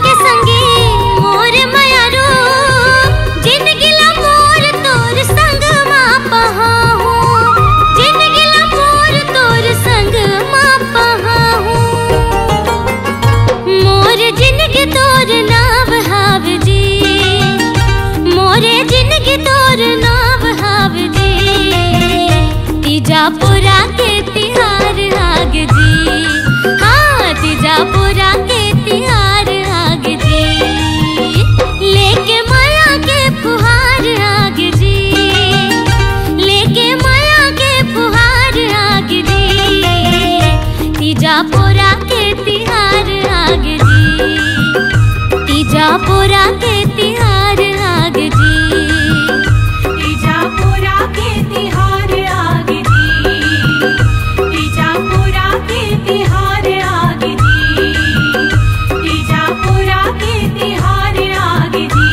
के संगे मोर मयारू जिंदगी ला मोर तोर संग मां पहाहू, जिंदगी ला मोर तोर संग मां पहाहू। मोर जिंदगी तोर नाव हाव जी, मोरे जिंदगी तोर नाव हाव जी। तीजा पुरा के तिहार आग जी, हाँ तीजा पुरा के तिहार पूरा के तिहार आग जी, तीजा पूरा के तिहार आग जी, तीजा पूरा के तिहार आग जी, तीजा पूरा के तिहार आग जी, तीजा पूरा के तिहार आग जी।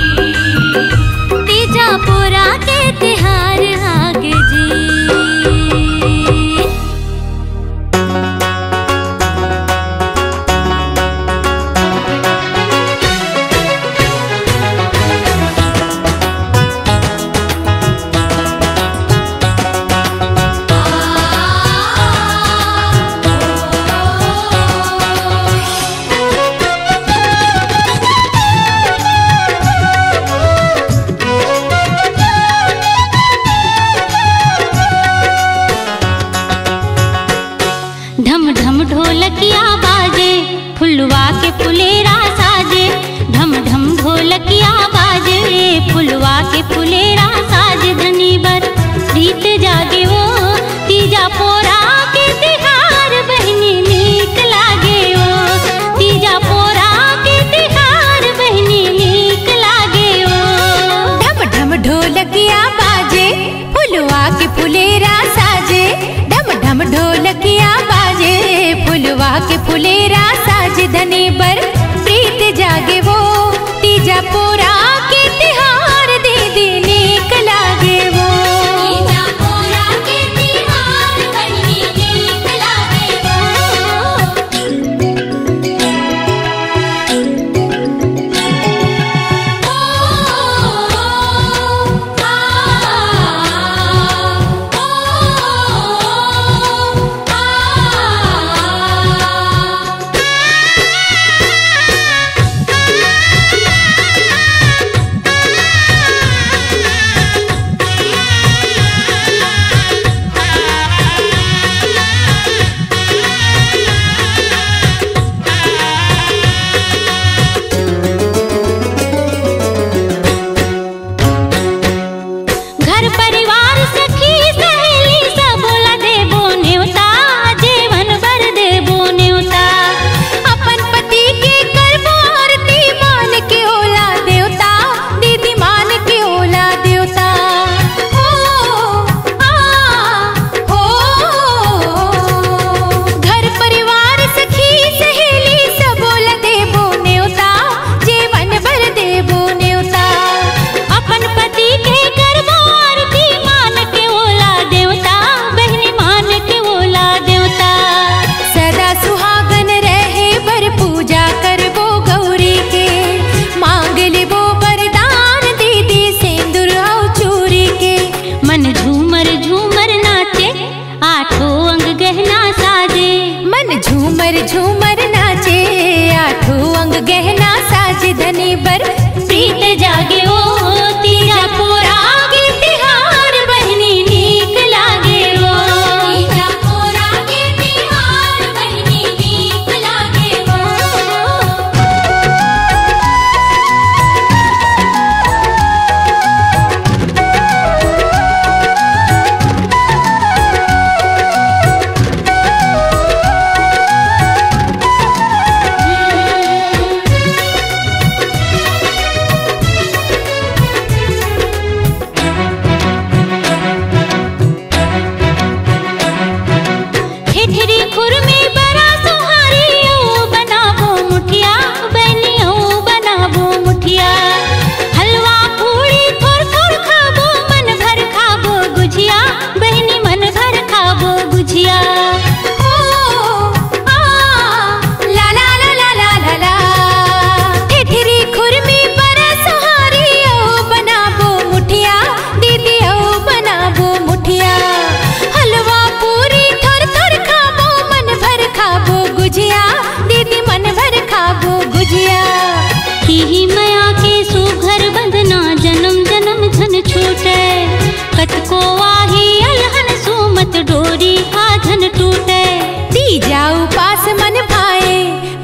ढोलकिया बाजे फुलवा के फुलेरा साजे, ढम ढम ढोलकिया बाजे फुलवा के फुलेरा साजे। धनी बर रीत जागे वो तीजा पोरा के तिहार बहनी नीक लागे वो, तीजा पोरा के तिहार बहनी नीक लागे वो। ढम ढम ढोलकिया बाजे फुलवा के फुलेरा साजे, ढम ढम ढोलकिया बाजे फुलवा के फुलेरा साज। धनी बर प्रीत जागे वो तीजा पोरा के तिहार दे देने को आही अयहन सुमत डोरी आधन टूटे। तीजा उपास मन भाए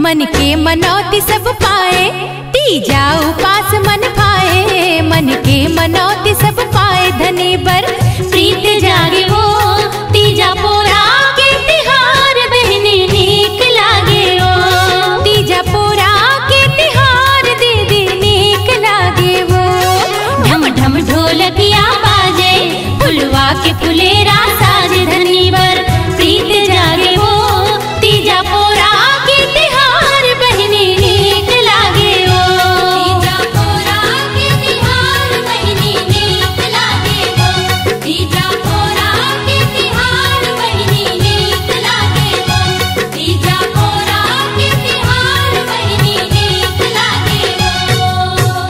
मन के मनौती सब पाए। तीजा उपास मन भाए मन के मनौती सब पाए। धने बर प्रीत जागे हो तीजा पोरा के तिहार बहने नीक लागे हो। तीजा पोरा के तिहार दीदी नीक लागे हो। ढम ढम ढोलकिया बाजे फुलवा के फुलेरा साज। धनी बर प्रीत जागे हो तीजा पोरा के तिहार बहने नीक लागे हो। तीजा पोरा के तिहार बहने नीक लागे हो। तीजा पोरा के तिहार बहने नीक लागे हो। तीजा पोरा के तिहार बहने नीक लागे हो।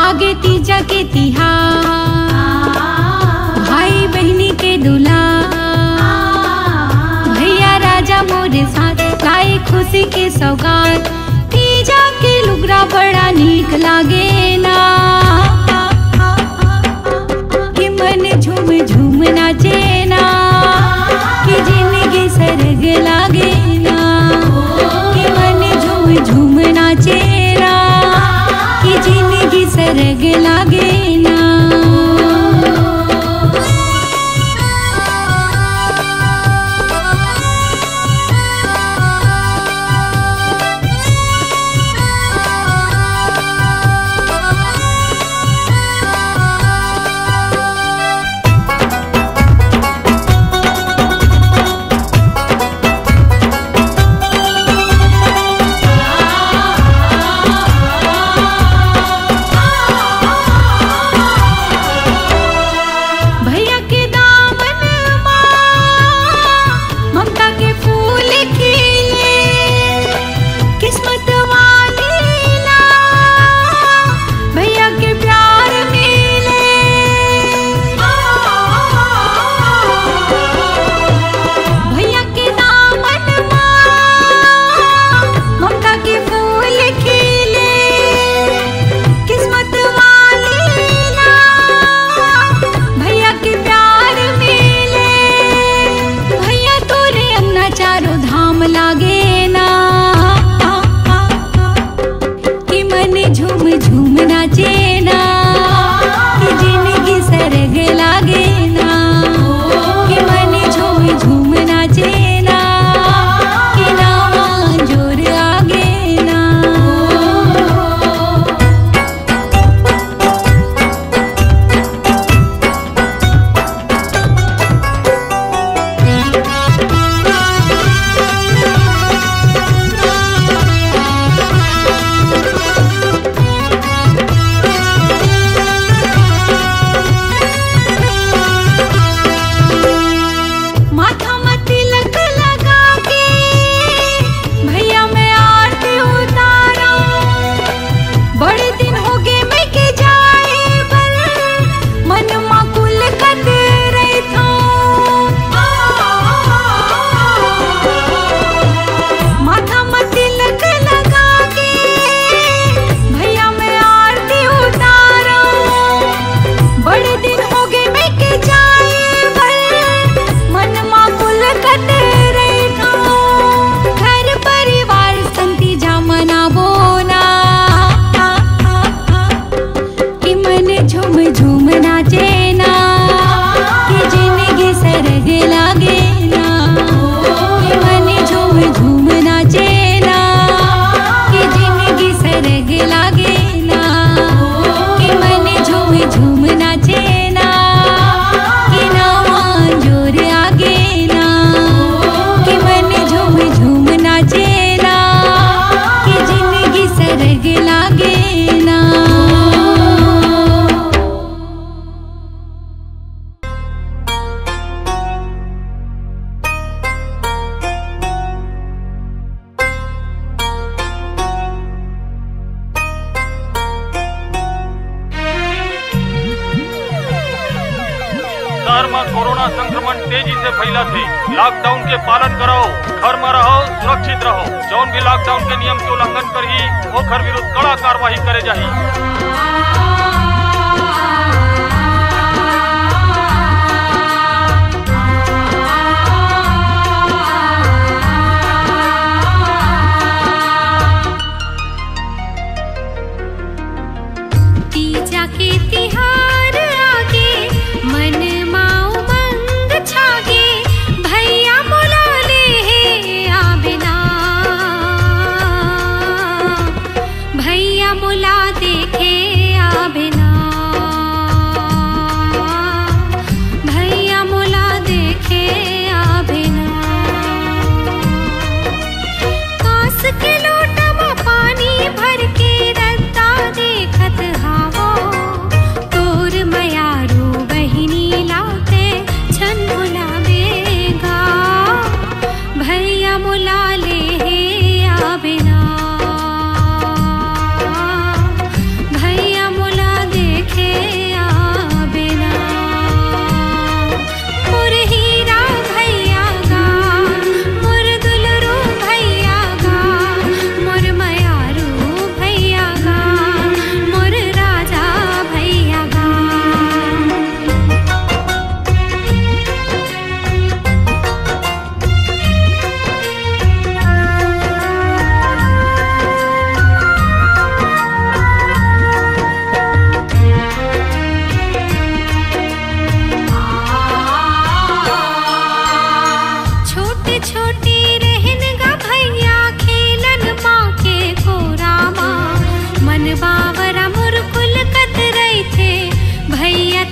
आगे तीजा के तिहार भाई बहनी के दुल्हा। भैया राजा मोरे साथ गाए खुशी के सौगात। तीजा के लुगड़ा बड़ा नीक लागे ना कि मन झूम झूम नाचे ना कि जिंदगी सरग लागे ना कि मन झूम झूम नाचे ना कि जिंदगी सरग लागे ना। में कोरोना संक्रमण तेजी से फैला थी। लॉकडाउन के पालन करो, घर में रहो, सुरक्षित रहो। जौन भी लॉकडाउन के नियम के उल्लंघन करही ओखर विरुद्ध कड़ा कार्यवाही करे जाही।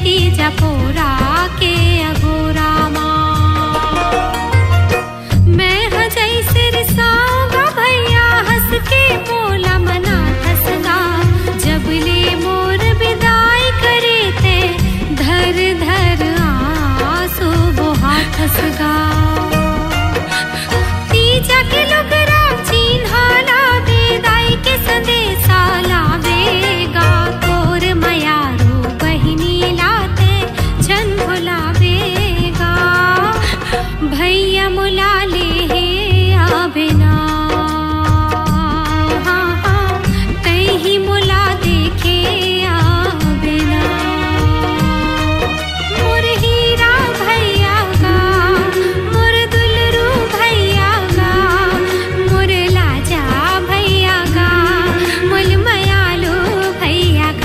तीजा पोरा के अगोरा माँ मैं ह जैसे रिसाऊंगा भैया हंस के मोला मना हंसगा। जब ले मोर विदाई करे थे धर धर आंसू बहुत हंसगा। तीजा के लोग चिन्हाला विदाई के संदेशा लावेगा। तोर माया भैया मुला ले हे आबिना कहीं मुला देखे आबिना मोर हीरा भैया का मोर दुलरू भैया का मोर लाजा भैया का मोल मयालू भैया का।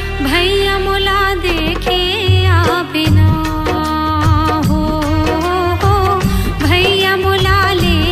भैया मुला ले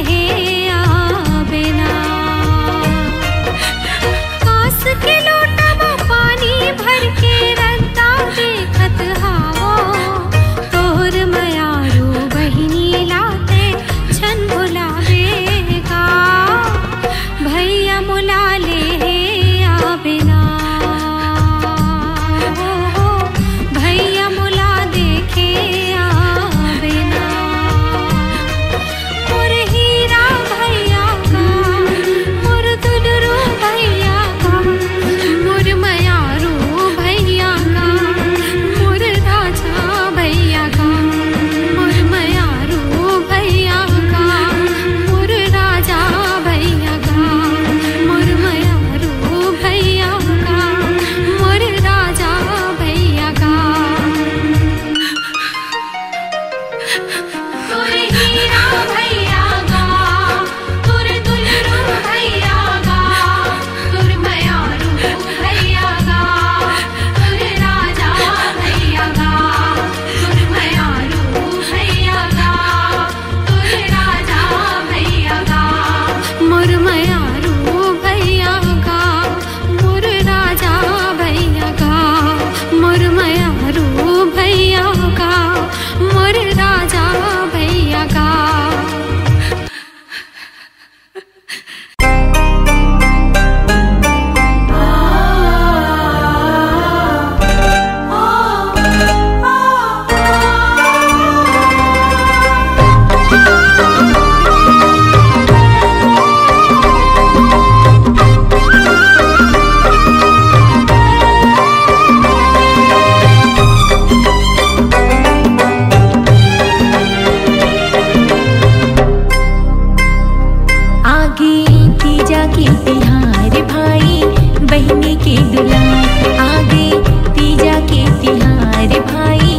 भैया के तिहार भाई बहने के दुलार आ गए, तीजा के तिहार भाई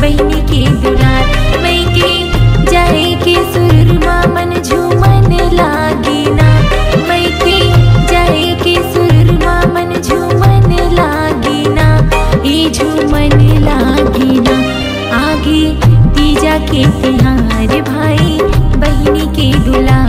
बहने के दुलार। मैं के जाए के सुर मामन झूमन लागी ना, मैं के जाए के सुर मामन झूमन लागी ना, ये झूमन लागी ना। आगे तीजा के तिहार भाई बहने के दुलार।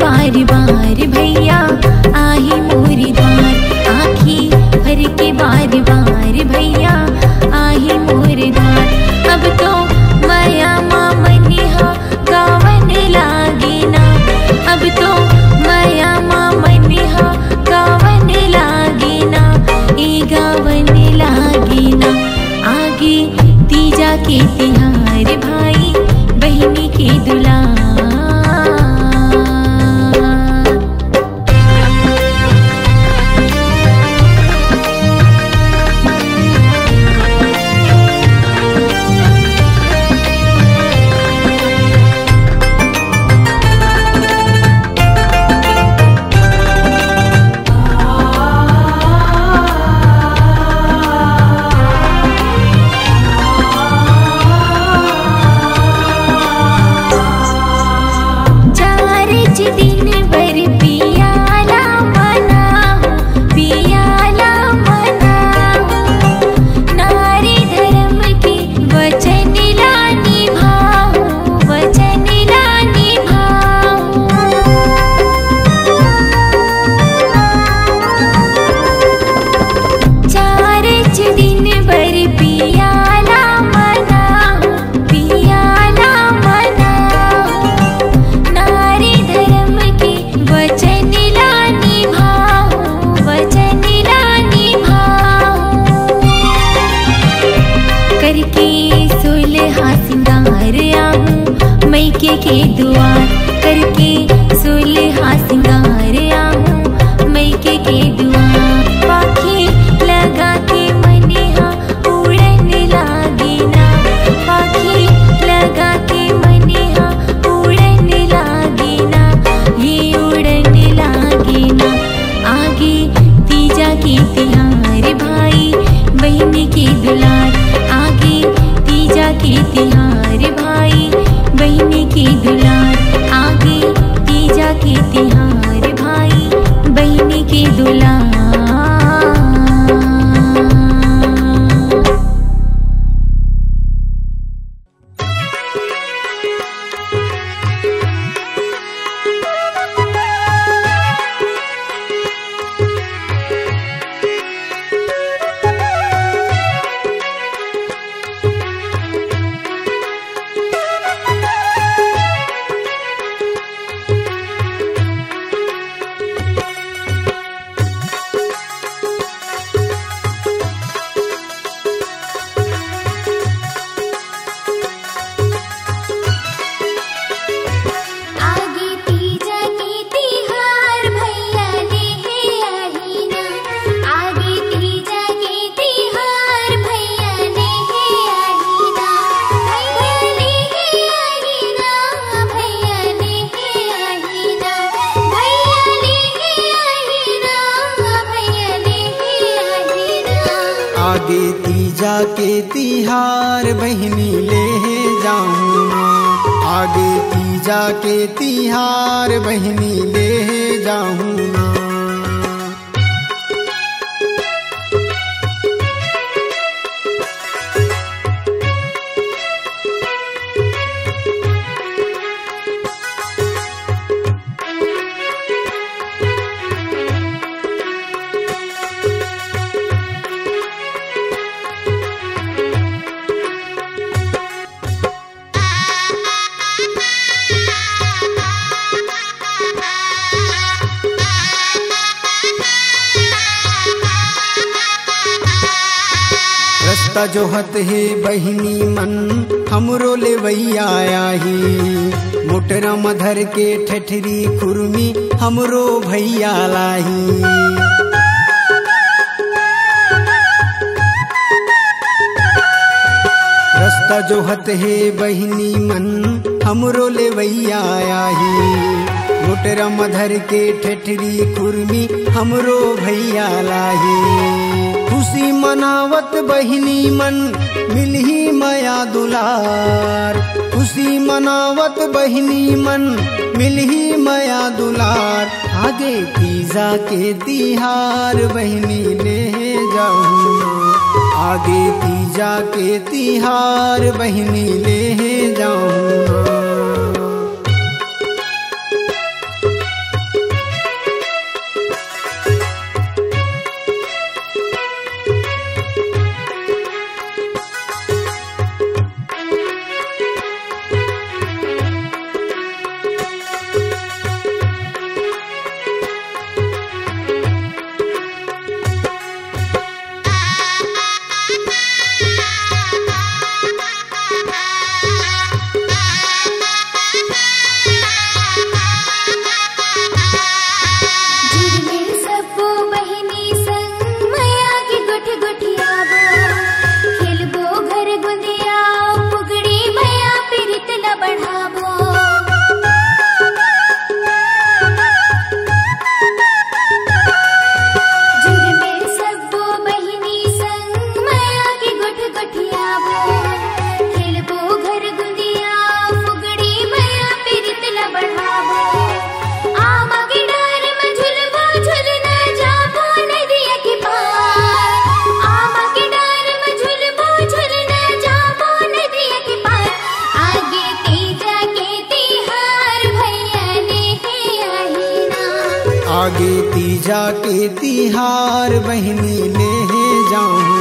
बार बार भैया आही मोरी द्वार, आखी भर के बार बार भैया आही मोरी द्वार। अब तो माया मामनिहा गावन लागी ना, अब तो माया मामनिहा गावन लागी ना, ई गावन लागी ना। आगे तीजा के तिहार भाई बहनी के दुलार। मैके के दुआर करके सुलहा सिंगार आऊं, मैके के दुआर। पाखे लगा के मनिहा उड़न लागी ना, पाखे लगा के मनिहा उड़न लागी ना, ये उड़न लागी ना। आगे तीजा के तिहार भाई बहने के दुलार, आगे तीजा के तिहार भाई बहने की दुलार। आगे तीजा के तिहार भाई बहने की दुलार। तिहार बहनी ले जाऊँ मैं, आगे तीजा के तिहार बहनी ले जाऊँ मैं। रास्ता जोहत है बहिनी मन हमरो लेवैया आही, मोटरा मधर के ठठरी खुरमी हमरो भैया लाही। रास्ता जोहत है बहिनी मन हमरो लेवैया आही, मोटरा मधर के ठठरी खुरमी हमरो भैया लाही। खुशी मनावत बहिनी मन मिलही माया दुलार, खुशी मनावत बहिनी मन मिलही माया दुलार, आगे तीजा के तिहार बहिनी ले जाऊँ, आगे तीजा के तिहार बहिनी ले जाऊँ। आगे तीजा के तिहार बहिनी ले जाऊँ,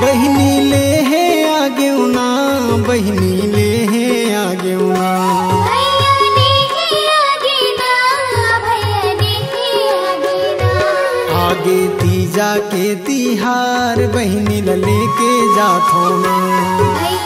बहिनी ले है आगे उना, बहिनी ले है आगे उना, आगे तीजा के तिहार बहिनी ले के जाथो ना।